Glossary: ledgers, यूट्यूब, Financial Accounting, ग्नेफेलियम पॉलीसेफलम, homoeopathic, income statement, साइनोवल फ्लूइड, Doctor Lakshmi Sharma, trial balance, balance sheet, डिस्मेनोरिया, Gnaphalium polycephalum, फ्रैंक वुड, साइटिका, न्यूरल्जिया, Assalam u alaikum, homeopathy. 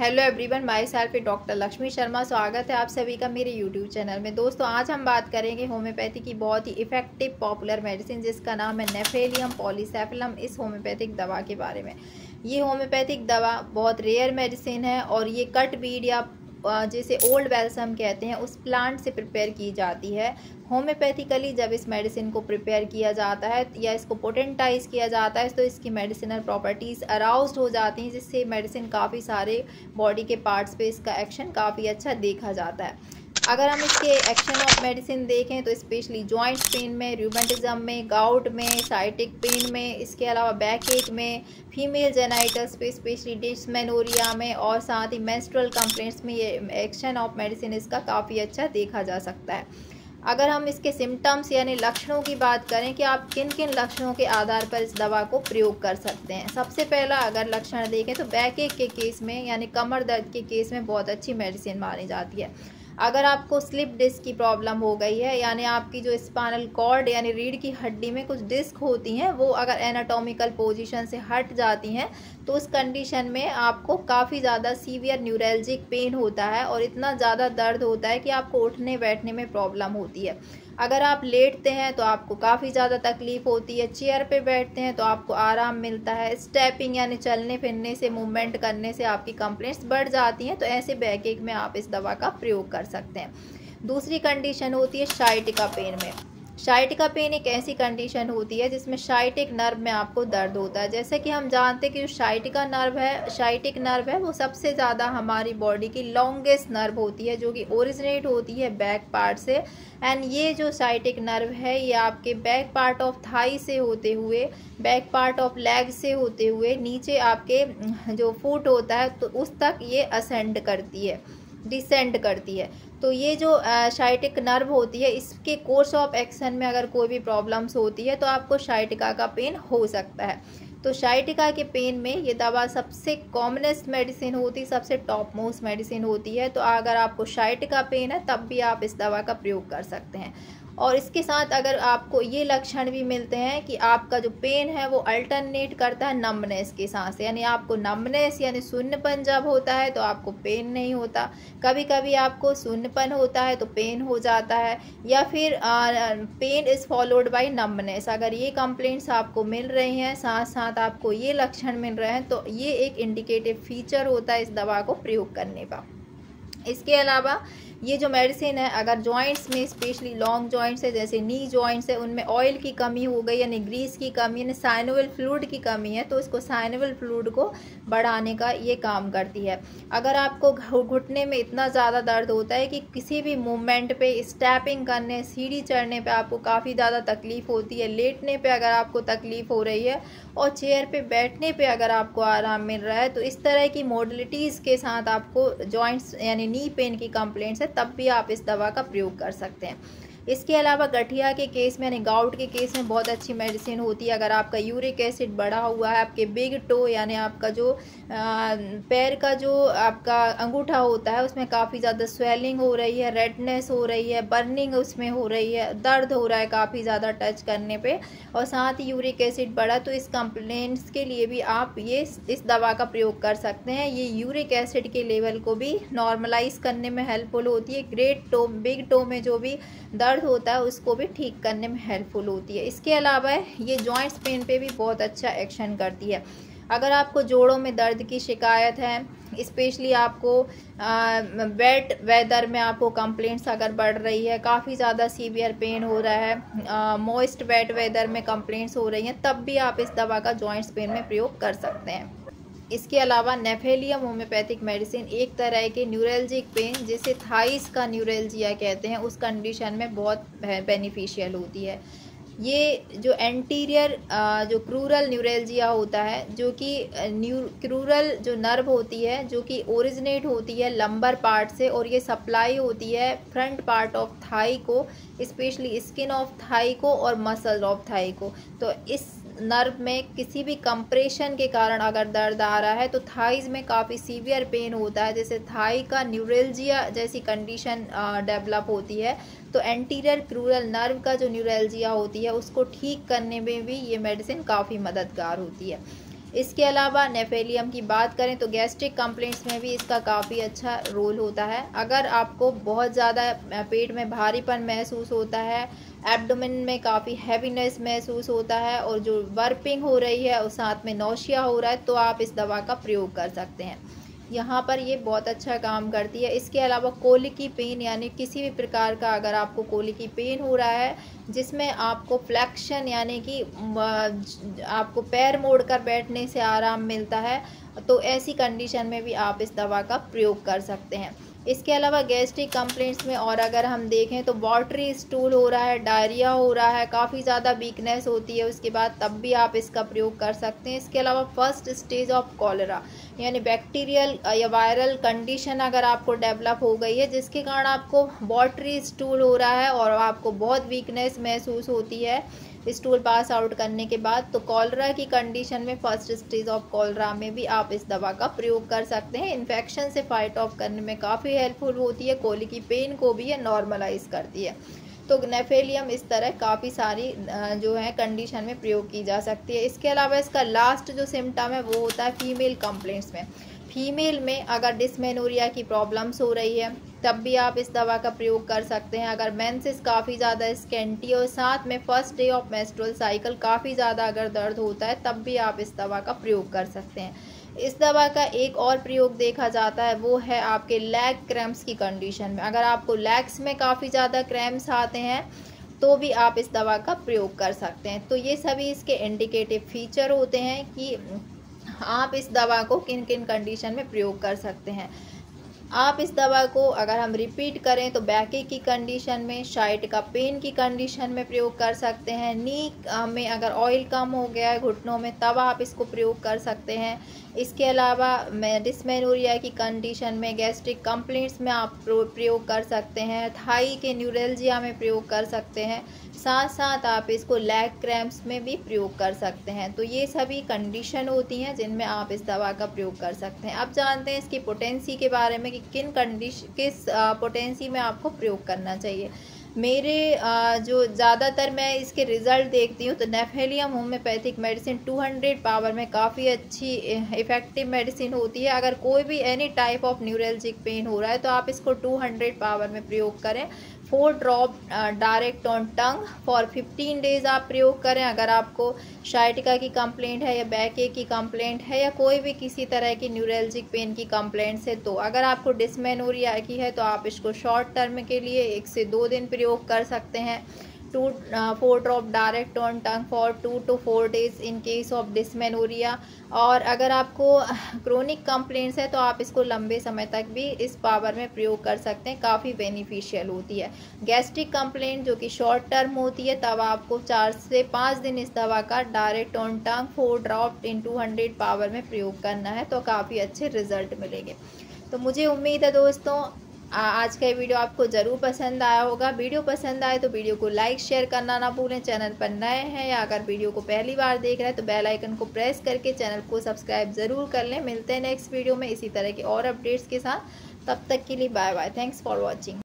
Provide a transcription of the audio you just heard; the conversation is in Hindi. Hello everyone, myself doctor Lakshmi Sharma. स्वागत है आप सभी का मेरे यूट्यूब चैनल में। दोस्तों आज हम बात करेंगे होम्योपैथी की बहुत ही इफ़ेक्टिव पॉपुलर मेडिसिन जिसका नाम है ग्नेफेलियम पॉलीसेफलम, इस होम्योपैथिक दवा के बारे में। ये होम्योपैथिक दवा बहुत रेयर मेडिसिन है और ये कट बीड या जैसे ओल्ड बेल्सम कहते हैं उस प्लांट से प्रिपेयर की जाती है। होम्योपैथिकली जब इस मेडिसिन को प्रिपेयर किया जाता है या इसको पोटेंटाइज किया जाता है तो इसकी मेडिसिनल प्रॉपर्टीज़ अराउज्ड हो जाती हैं, जिससे मेडिसिन काफ़ी सारे बॉडी के पार्ट्स पे इसका एक्शन काफ़ी अच्छा देखा जाता है। अगर हम इसके एक्शन ऑफ मेडिसिन देखें तो स्पेशली जॉइंट पेन में, रूमेटिज्म में, गाउट में, साइटिक पेन में, इसके अलावा बैक एक में, फीमेल जेनाइटल्स पे स्पेशली डिस्मेनोरिया में और साथ ही मेंस्ट्रुअल कंप्लेंट्स में ये एक्शन ऑफ मेडिसिन इसका काफ़ी अच्छा देखा जा सकता है। अगर हम इसके सिम्टम्स यानी लक्षणों की बात करें कि आप किन किन लक्षणों के आधार पर इस दवा को प्रयोग कर सकते हैं। सबसे पहला अगर लक्षण देखें तो बैकएक के केस में यानी कमर दर्द के केस में बहुत अच्छी मेडिसिन मानी जाती है। अगर आपको स्लिप डिस्क की प्रॉब्लम हो गई है यानी आपकी जो स्पाइनल कॉर्ड यानी रीढ़ की हड्डी में कुछ डिस्क होती हैं वो अगर एनाटॉमिकल पोजीशन से हट जाती हैं तो उस कंडीशन में आपको काफ़ी ज़्यादा सीवियर न्यूरल्जिक पेन होता है और इतना ज़्यादा दर्द होता है कि आपको उठने बैठने में प्रॉब्लम होती है। अगर आप लेटते हैं तो आपको काफ़ी ज़्यादा तकलीफ़ होती है, चेयर पे बैठते हैं तो आपको आराम मिलता है, स्टेपिंग यानी चलने फिरने से, मूवमेंट करने से आपकी कंप्लेंट्स बढ़ जाती हैं, तो ऐसे बैकएक में आप इस दवा का प्रयोग कर सकते हैं। दूसरी कंडीशन होती है साइटिका पेन में। साइटिका पेन एक ऐसी कंडीशन होती है जिसमें साइटिक नर्व में आपको दर्द होता है। जैसे कि हम जानते हैं कि जो साइटिक नर्व है वो सबसे ज़्यादा हमारी बॉडी की लॉन्गेस्ट नर्व होती है जो कि ओरिजिनेट होती है बैक पार्ट से। एंड ये जो साइटिक नर्व है ये आपके बैक पार्ट ऑफ थाई से होते हुए, बैक पार्ट ऑफ लेग से होते हुए नीचे आपके जो फुट होता है तो उस तक ये डिसेंड करती है। तो ये जो साइटिक नर्व होती है इसके कोर्स ऑफ एक्शन में अगर कोई भी प्रॉब्लम्स होती है तो आपको साइटिका का पेन हो सकता है। तो साइटिका के पेन में ये दवा सबसे कॉमनेस्ट मेडिसिन होती है, सबसे टॉप मोस्ट मेडिसिन होती है। तो अगर आपको साइटिका पेन है तब भी आप इस दवा का प्रयोग कर सकते हैं। और इसके साथ अगर आपको ये लक्षण भी मिलते हैं कि आपका जो पेन है वो अल्टरनेट करता है नमनेस के साथ, यानी आपको नमनेस यानी शून्यपन जब होता है तो आपको पेन नहीं होता, कभी कभी आपको शून्यपन होता है तो पेन हो जाता है, या फिर pain is followed by numbness. अगर ये कंप्लेंट्स आपको मिल रही हैं, साथ साथ आपको ये लक्षण मिल रहे हैं, तो ये एक इंडिकेटिव फीचर होता है इस दवा को प्रयोग करने का। इसके अलावा ये जो मेडिसिन है अगर जॉइंट्स में स्पेशली लॉन्ग जॉइंट्स है जैसे नी जॉइंट्स है उनमें ऑयल की कमी हो गई यानी ग्रीस की कमी यानी साइनोवल फ्लूइड की कमी है, तो इसको साइनोवल फ्लूइड को बढ़ाने का ये काम करती है। अगर आपको घुटने में इतना ज़्यादा दर्द होता है कि किसी भी मूवमेंट पे, स्टेपिंग करने, सीढ़ी चढ़ने पर आपको काफ़ी ज़्यादा तकलीफ़ होती है, लेटने पर अगर आपको तकलीफ़ हो रही है और चेयर पर बैठने पर अगर आपको आराम मिल रहा है, तो इस तरह की मॉडलिटीज़ के साथ आपको जॉइंट्स यानी नी पेन की कंप्लेंट्स है तब भी आप इस दवा का प्रयोग कर सकते हैं। इसके अलावा गठिया के केस में यानी गाउट के केस में बहुत अच्छी मेडिसिन होती है। अगर आपका यूरिक एसिड बढ़ा हुआ है, आपके बिग टो यानी आपका जो पैर का जो आपका अंगूठा होता है उसमें काफ़ी ज़्यादा स्वेलिंग हो रही है, रेडनेस हो रही है, बर्निंग उसमें हो रही है, दर्द हो रहा है काफ़ी ज़्यादा टच करने पर और साथ ही यूरिक एसिड बढ़ा, तो इस कंप्लेंट्स के लिए भी आप ये इस दवा का प्रयोग कर सकते हैं। ये यूरिक एसिड के लेवल को भी नॉर्मलाइज करने में हेल्पफुल होती है। ग्रेट टो, बिग टो में जो भी दर्द होता है उसको भी ठीक करने में हेल्पफुल होती है। इसके अलावा ये जॉइंट्स पेन पे भी बहुत अच्छा एक्शन करती है। अगर आपको जोड़ों में दर्द की शिकायत है, स्पेशली आपको वेट वेदर में आपको कंप्लेंट्स अगर बढ़ रही है, काफ़ी ज़्यादा सीवियर पेन हो रहा है, मॉइस्ट वेट वेदर में कंप्लेंट्स हो रही हैं, तब भी आप इस दवा का जॉइंट्स पेन में प्रयोग कर सकते हैं। इसके अलावा ग्नेफेलियम होम्योपैथिक मेडिसिन एक तरह के न्यूरल्जिक पेन जिसे थाइस का न्यूरल्जिया कहते हैं उस कंडीशन में बहुत बेनिफिशियल होती है। ये जो एंटीरियर जो क्रूरल न्यूरल्जिया होता है जो कि क्रूरल जो नर्व होती है जो कि ओरिजिनेट होती है लंबर पार्ट से और ये सप्लाई होती है फ्रंट पार्ट ऑफ थाई को, स्पेशली स्किन ऑफ थाई को और मसल ऑफ थाई को। तो इस नर्व में किसी भी कंप्रेशन के कारण अगर दर्द आ रहा है तो थाइज में काफ़ी सीवियर पेन होता है, जैसे थाई का न्यूरल्जिया जैसी कंडीशन डेवलप होती है, तो एंटीरियर क्रूरल नर्व का जो न्यूरल्जिया होती है उसको ठीक करने में भी ये मेडिसिन काफ़ी मददगार होती है। इसके अलावा नेफेलियम की बात करें तो गैस्ट्रिक कंप्लेंट्स में भी इसका काफ़ी अच्छा रोल होता है। अगर आपको बहुत ज़्यादा पेट में भारीपन महसूस होता है, एब्डोमेन में काफ़ी हैवीनेस महसूस होता है और जो वर्पिंग हो रही है और साथ में नौशिया हो रहा है, तो आप इस दवा का प्रयोग कर सकते हैं। यहाँ पर ये बहुत अच्छा काम करती है। इसके अलावा कोलिक की पेन, यानी किसी भी प्रकार का अगर आपको कोलिक की पेन हो रहा है जिसमें आपको फ्लैक्शन यानी कि आपको पैर मोड़कर बैठने से आराम मिलता है, तो ऐसी कंडीशन में भी आप इस दवा का प्रयोग कर सकते हैं। इसके अलावा गैस्ट्रिक कंप्लेंट्स में और अगर हम देखें तो वाटरी स्टूल हो रहा है, डायरिया हो रहा है, काफ़ी ज़्यादा वीकनेस होती है उसके बाद, तब भी आप इसका प्रयोग कर सकते हैं। इसके अलावा फर्स्ट स्टेज ऑफ कॉलरा यानी बैक्टीरियल या वायरल कंडीशन अगर आपको डेवलप हो गई है जिसके कारण आपको वाटरी स्टूल हो रहा है और आपको बहुत वीकनेस महसूस होती है स्टूल पास आउट करने के बाद, तो कॉलरा की कंडीशन में फर्स्ट स्टेज ऑफ कॉलरा में भी आप इस दवा का प्रयोग कर सकते हैं। इन्फेक्शन से फाइट ऑफ करने में काफ़ी हेल्पफुल होती है, कोलिक की पेन को भी ये नॉर्मलाइज करती है। तो नेफेलियम इस तरह काफ़ी सारी जो है कंडीशन में प्रयोग की जा सकती है। इसके अलावा इसका लास्ट जो सिम्टम है वो होता है फीमेल कंप्लेंट्स में। फीमेल में अगर डिसमेनोरिया की प्रॉब्लम्स हो रही है तब भी आप इस दवा का प्रयोग कर सकते हैं। अगर मेंसेस काफ़ी ज़्यादा स्कैंटी और साथ में first day of menstrual cycle काफ़ी ज़्यादा अगर दर्द होता है तब भी आप इस दवा का प्रयोग कर सकते हैं। इस दवा का एक और प्रयोग देखा जाता है, वो है आपके लेग क्रैम्प्स की कंडीशन में। अगर आपको लेग्स में काफ़ी ज़्यादा क्रैम्प्स आते हैं तो भी आप इस दवा का प्रयोग कर सकते हैं। तो ये सभी इसके इंडिकेटिव फीचर होते हैं कि आप इस दवा को किन किन कंडीशन में प्रयोग कर सकते हैं। आप इस दवा को अगर हम रिपीट करें तो बैकेक की कंडीशन में, शाइट का पेन की कंडीशन में प्रयोग कर सकते हैं, नी में अगर ऑयल कम हो गया है घुटनों में तब आप इसको प्रयोग कर सकते हैं। इसके अलावा डिस्मेनोरिया की कंडीशन में, गैस्ट्रिक कंप्लेंट्स में आप प्रयोग कर सकते हैं, थाई के न्यूरेल्जिया में प्रयोग कर सकते हैं, साथ साथ आप इसको लेग क्रैम्प्स में भी प्रयोग कर सकते हैं। तो ये सभी कंडीशन होती हैं जिनमें आप इस दवा का प्रयोग कर सकते हैं। अब जानते हैं इसकी पोटेंसी के बारे में कि किस पोटेंसी में आपको प्रयोग करना चाहिए। मेरे जो ज़्यादातर मैं इसके रिज़ल्ट देखती हूँ तो नेफेलियम होम्योपैथिक मेडिसिन 200 पावर में काफ़ी अच्छी इफ़ेक्टिव मेडिसिन होती है। अगर कोई भी any type of neuralgic pain हो रहा है तो आप इसको 200 पावर में प्रयोग करें। 4 drop direct on tongue for 15 days आप प्रयोग करें। अगर आपको शाइटिका की कंप्लेंट है या बैकेक की कंप्लेंट है या कोई भी किसी तरह की न्यूरल्जिक पेन की कंप्लेंट्स है, तो अगर आपको डिस्मेनोरिया की है तो आप इसको शॉर्ट टर्म के लिए 1 से 2 दिन प्रयोग कर सकते हैं। 4 drop direct on tongue for 2 to 4 days in case of डिस्मेनोरिया। और अगर आपको क्रोनिक कंप्लेंट्स है तो आप इसको लंबे समय तक भी इस पावर में प्रयोग कर सकते हैं, काफ़ी बेनिफिशियल होती है। गैस्ट्रिक कंप्लेंट जो कि शॉर्ट टर्म होती है, तब आपको 4 से 5 दिन इस दवा का direct on tongue 4 drop in 200 power में प्रयोग करना है तो काफ़ी अच्छे रिजल्ट मिलेंगे। तो मुझे उम्मीद है दोस्तों आज का वीडियो आपको ज़रूर पसंद आया होगा। वीडियो पसंद आए तो वीडियो को लाइक शेयर करना ना भूलें। चैनल पर नए हैं या अगर वीडियो को पहली बार देख रहे हैं तो बेल आइकन को प्रेस करके चैनल को सब्सक्राइब ज़रूर कर लें। मिलते हैं नेक्स्ट वीडियो में इसी तरह के और अपडेट्स के साथ। तब तक के लिए bye bye. Thanks for watching.